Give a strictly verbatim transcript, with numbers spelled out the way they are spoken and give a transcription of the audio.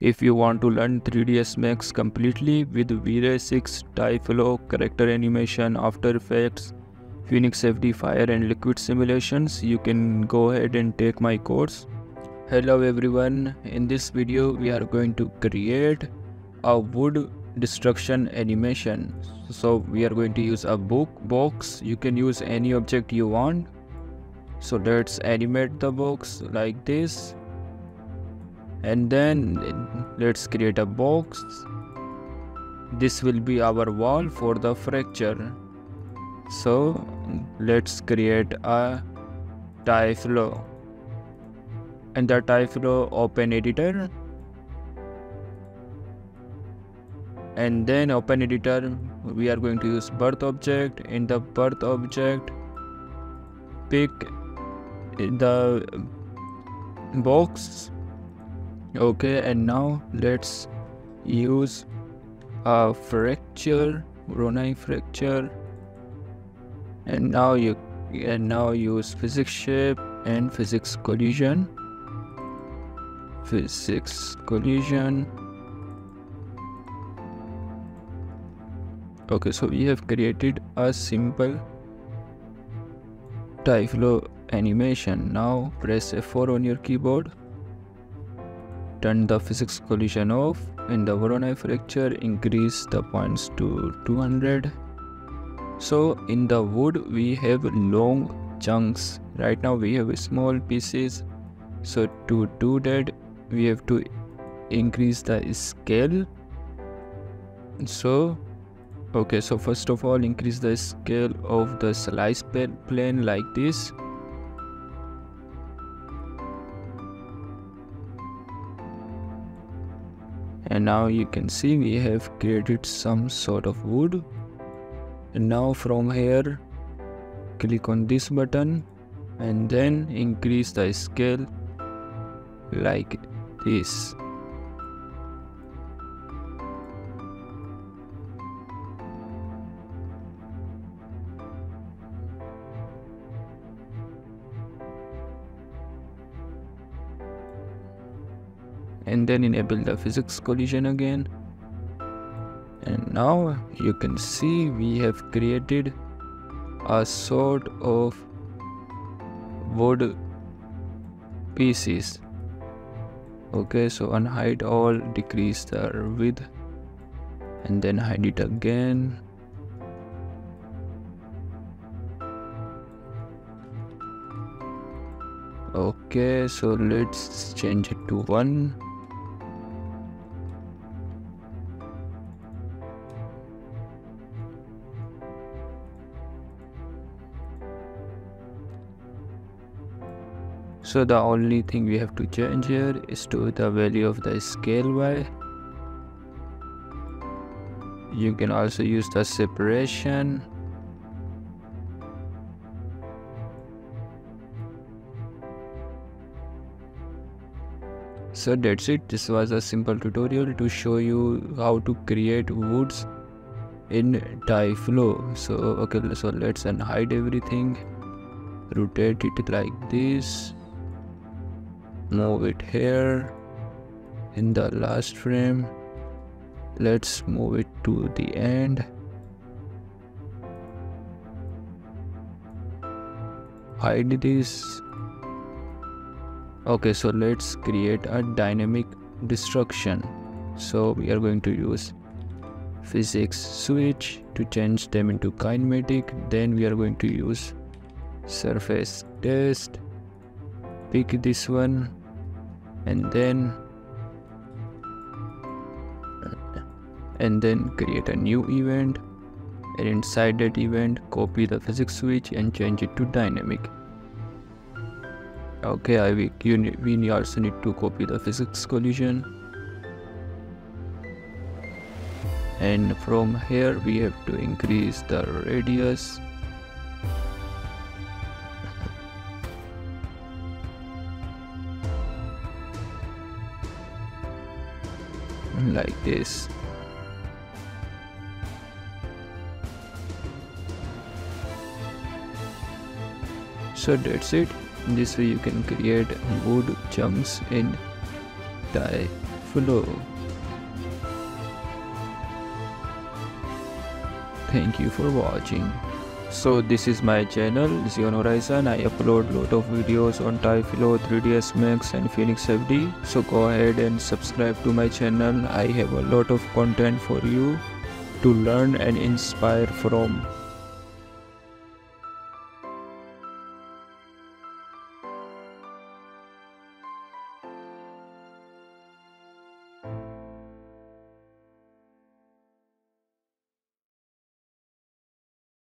If you want to learn three D S Max completely with V Ray six, Tyflow, character animation, After Effects, Phoenix F D fire and liquid simulations, you can go ahead and take my course. Hello everyone, in this video we are going to create a wood destruction animation. So we are going to use a book box. You can use any object you want. So let's animate the box like this. And then let's create a box. This will be our wall for the fracture. So let's create a Tyflow. And the Tyflow, open editor. And then open editor, we are going to use birth object. In the birth object, pick the box. Okay, and now let's use a fracture, Voronoi fracture, and now you and now use physics shape and physics collision, physics collision. Okay, so we have created a simple Tyflow animation. Now press F four on your keyboard. Turn the physics collision off. In the Voronoi fracture, increase the points to two hundred. So in the wood we have long chunks. Right now we have small pieces. So to do that we have to increase the scale. So okay, so first of all increase the scale of the slice plane like this. And now you can see we have created some sort of wood. And now from here, click on this button and then increase the scale like this. And then enable the physics collision again. And now you can see we have created a sort of wood pieces. Okay, so unhide all, decrease the width, and then hide it again. Okay, so let's change it to one. So the only thing we have to change here is to the value of the scale y. You can also use the separation. So that's it. This was a simple tutorial to show you how to create woods in Tyflow. So okay, so let's unhide everything. Rotate it like this, move it here. In the last frame, let's move it to the end, hide this. Okay, so let's create a dynamic destruction. So we are going to use physics switch to change them into kinematic. Then we are going to use surface test, pick this one, and then and then create a new event, and inside that event copy the physics switch and change it to dynamic. Okay, I we, you, we also need to copy the physics collision, and from here we have to increase the radius. Like this. So that's it. This way you can create wood chunks in Tyflow. below. Thank you for watching. So this is my channel Zeon Horizon. I upload lot of videos on Tyflow, three D S Max and Phoenix F D. So go ahead and subscribe to my channel. I have a lot of content for you to learn and inspire from.